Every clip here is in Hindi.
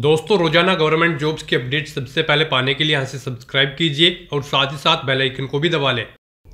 दोस्तों रोजाना गवर्नमेंट जॉब्स की अपडेट सबसे पहले पाने के लिए यहाँ से सब्सक्राइब कीजिए और साथ ही साथ बेल आइकन को भी दबा लें।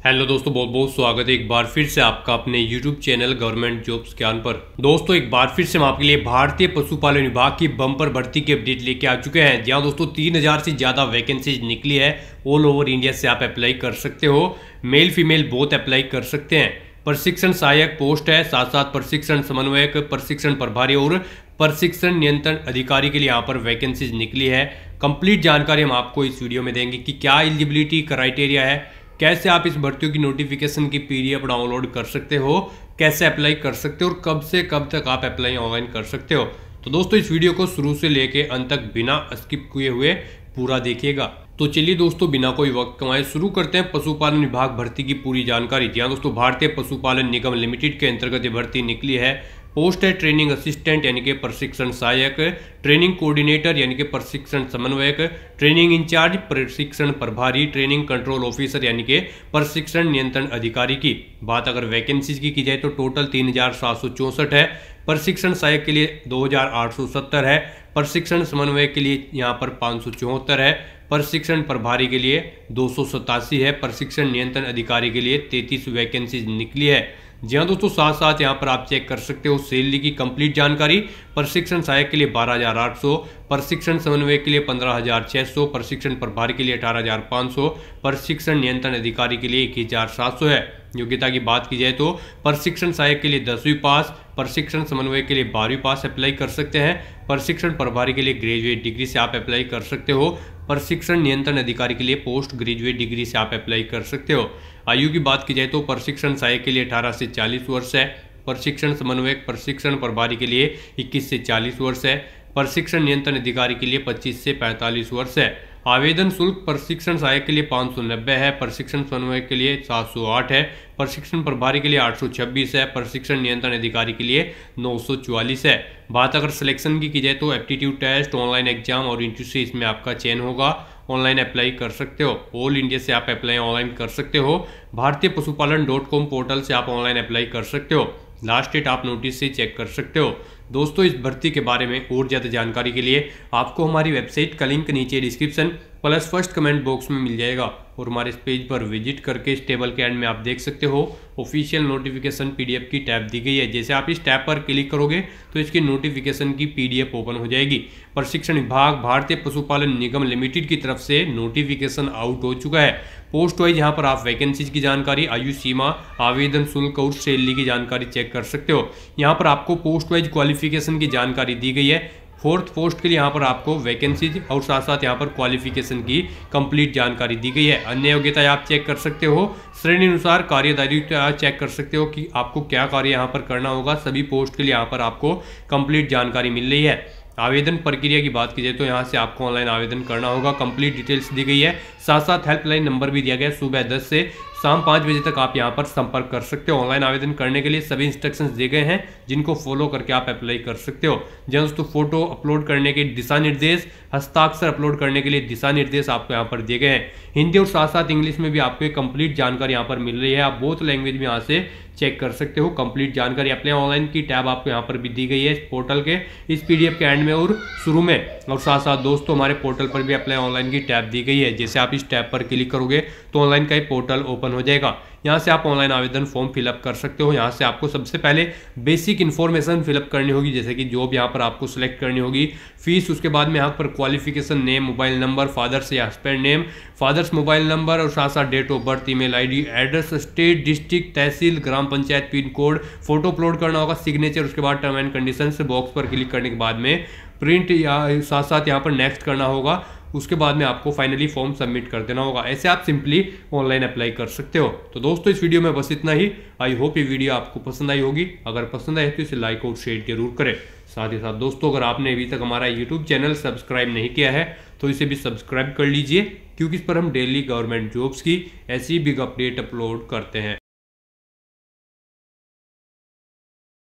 हेलो दोस्तों, बहुत बहुत स्वागत है एक बार फिर से आपका अपने यूट्यूब चैनल गवर्नमेंट जॉब्स ज्ञान पर। दोस्तों एक बार फिर से हम आपके लिए भारतीय पशुपालन विभाग की बम्पर भर्ती की अपडेट लेके आ चुके हैं। जहाँ दोस्तों 3000 से ज़्यादा वैकेंसीज निकली है। ऑल ओवर इंडिया से आप अप्लाई कर सकते हो, मेल फीमेल बोथ अप्लाई कर सकते हैं। प्रशिक्षण सहायक पोस्ट है, साथ साथ प्रशिक्षण समन्वयक, प्रशिक्षण प्रभारी और प्रशिक्षण नियंत्रण अधिकारी के लिए यहाँ पर वैकेंसीज निकली है। कंप्लीट जानकारी हम आपको इस वीडियो में देंगे कि क्या एलिजिबिलिटी क्राइटेरिया है, कैसे आप इस भर्तियों की नोटिफिकेशन की पीडीएफ डाउनलोड कर सकते हो, कैसे अप्लाई कर सकते हो और कब से कब तक आप अप्लाई ऑनलाइन कर सकते हो। तो दोस्तों इस वीडियो को शुरू से लेके अंत तक बिना स्किप किए हुए पूरा देखिएगा। तो चलिए दोस्तों बिना कोई वक्त कमाए शुरू करते हैं पशुपालन विभाग भर्ती की पूरी जानकारी। जी हाँ दोस्तों, भारतीय पशुपालन निगम लिमिटेड के अंतर्गत ये भर्ती निकली है। पोस्ट है ट्रेनिंग असिस्टेंट यानी कि प्रशिक्षण सहायक, ट्रेनिंग कोऑर्डिनेटर यानी कि प्रशिक्षण समन्वयक, ट्रेनिंग इंचार्ज, प्रशिक्षण प्रभारी, ट्रेनिंग कंट्रोल ऑफिसर यानी कि प्रशिक्षण नियंत्रण अधिकारी की। बात अगर वैकेंसीज की जाए तो टोटल 3764 है। प्रशिक्षण सहायक के लिए 2870 है, प्रशिक्षण समन्वयक के लिए यहाँ पर 574 है, प्रशिक्षण प्रभारी के लिए 287 है, प्रशिक्षण नियंत्रण अधिकारी के लिए 33 वैकेंसीज निकली है। जी हाँ दोस्तों, साथ साथ यहाँ पर आप चेक कर सकते हो सैलरी की कंप्लीट जानकारी। प्रशिक्षण सहायक के लिए 12800, प्रशिक्षण समन्वयक के लिए 15600, प्रशिक्षण प्रभारी के लिए 18500, प्रशिक्षण नियंत्रण अधिकारी के लिए 21700 है। योग्यता की बात की जाए तो प्रशिक्षण सहायक के लिए 10वीं पास, प्रशिक्षण समन्वयक के लिए 12वीं पास अप्लाई कर सकते हैं, प्रशिक्षण प्रभारी के लिए ग्रेजुएट डिग्री से आप अप्लाई कर सकते हो, प्रशिक्षण नियंत्रण अधिकारी के लिए पोस्ट ग्रेजुएट डिग्री से आप अप्लाई कर सकते हो। आयु की बात की जाए तो प्रशिक्षण सहायक के लिए 18 से 40 वर्ष है, प्रशिक्षण समन्वयक, प्रशिक्षण प्रभारी के लिए 21 से 40 वर्ष है, प्रशिक्षण नियंत्रण अधिकारी के लिए 25 से 45 वर्ष है। आवेदन शुल्क प्रशिक्षण सहायक के लिए 590 है, प्रशिक्षण समन्वयक के लिए 708 है, प्रशिक्षण प्रभारी के लिए 826 है, प्रशिक्षण नियंत्रण अधिकारी के लिए 944 है। बात अगर सिलेक्शन की जाए तो एप्टीट्यूड टेस्ट, ऑनलाइन एग्जाम और इंटरव्यू से इसमें आपका चयन होगा। ऑनलाइन अप्लाई कर सकते हो, ऑल इंडिया से आप अप्लाई ऑनलाइन कर सकते हो। भारतीय पशुपालन.com पोर्टल से आप ऑनलाइन अप्लाई कर सकते हो। लास्ट डेट आप नोटिस से चेक कर सकते हो। दोस्तों इस भर्ती के बारे में और ज़्यादा जानकारी के लिए आपको हमारी वेबसाइट का लिंक नीचे description plus first comment box में मिल जाएगा और हमारे इस पेज पर विजिट करके इस टेबल के एंड में आप देख सकते हो ऑफिशियल नोटिफिकेशन पीडीएफ की टैब दी गई है। जैसे आप इस टैब पर क्लिक करोगे तो इसकी नोटिफिकेशन की पीडीएफ ओपन हो जाएगी। प्रशिक्षण विभाग भारतीय पशुपालन निगम लिमिटेड की तरफ से नोटिफिकेशन आउट हो चुका है। पोस्ट वाइज यहाँ पर आप वैकेंसीज की जानकारी, आयु सीमा, आवेदन शुल्क और सैलरी की जानकारी चेक कर सकते हो। यहाँ पर आपको पोस्ट वाइज क्वालिफिकेशन की जानकारी दी गई है। फोर्थ पोस्ट के लिए यहाँ पर आपको वैकेंसीज और साथ साथ यहाँ पर क्वालिफिकेशन की कंप्लीट जानकारी दी गई है। अन्य योग्यता आप चेक कर सकते हो, श्रेणी अनुसार कार्यदायी आप चेक कर सकते हो कि आपको क्या कार्य यहाँ पर करना होगा। सभी पोस्ट के लिए यहाँ पर आपको कंप्लीट जानकारी मिल रही है। आवेदन प्रक्रिया की बात की जाए तो यहाँ से आपको ऑनलाइन आवेदन करना होगा, कंप्लीट डिटेल्स दी गई है। साथ साथ हेल्पलाइन नंबर भी दिया गया है, सुबह 10 से शाम 5 बजे तक आप यहाँ पर संपर्क कर सकते हो। ऑनलाइन आवेदन करने के लिए सभी इंस्ट्रक्शंस दिए गए हैं जिनको फॉलो करके आप अप्लाई कर सकते हो। जहाँ दोस्तों फोटो अपलोड करने के दिशा निर्देश, हस्ताक्षर अपलोड करने के लिए दिशा निर्देश आपको यहाँ पर दिए गए हैं। हिंदी और साथ साथ इंग्लिश में भी आपको एक कंप्लीट जानकारी यहाँ पर मिल रही है। आप बोथ लैंग्वेज में यहाँ से चेक कर सकते हो कंप्लीट जानकारी। अप्लाई ऑनलाइन की टैब आपको यहाँ पर भी दी गई है पोर्टल के इस पीडीएफ के एंड में और शुरू में। और साथ साथ दोस्तों हमारे पोर्टल पर भी अप्लाई ऑनलाइन की टैब दी गई है। जैसे आप इस टैब पर क्लिक करोगे तो ऑनलाइन का एक पोर्टल ओपन हो जाएगा। यहाँ से आप ऑनलाइन आवेदन फॉर्म फिलअप कर सकते हो। यहाँ से आपको सबसे पहले बेसिक इन्फॉर्मेशन फिलअप करनी होगी, जैसे कि जॉब यहाँ पर आपको सिलेक्ट करनी होगी, फीस, उसके बाद में यहाँ पर qualification, name, mobile number, father's या husband name, father's mobile number और साथ साथ date of birth, email ID, address, state, district, tehsil, gram panchayat, pin code, photo upload करना होगा, सिग्नेचर, उसके बाद टर्म एंड कंडीशन बॉक्स पर क्लिक करने के बाद में प्रिंट या साथ साथ यहाँ पर नेक्स्ट करना होगा। उसके बाद में आपको फाइनली फॉर्म सबमिट कर देना होगा। ऐसे आप सिंपली ऑनलाइन अप्लाई कर सकते हो। तो दोस्तों इस वीडियो में बस इतना ही। आई होप ये वीडियो आपको पसंद आई होगी। अगर पसंद आए तो इसे लाइक और शेयर जरूर करें। साथ ही साथ दोस्तों अगर आपने अभी तक हमारा यूट्यूब चैनल सब्सक्राइब नहीं किया है तो इसे भी सब्सक्राइब कर लीजिए, क्योंकि इस पर हम डेली गवर्नमेंट जॉब्स की ऐसी बिग अपडेट अपलोड करते हैं।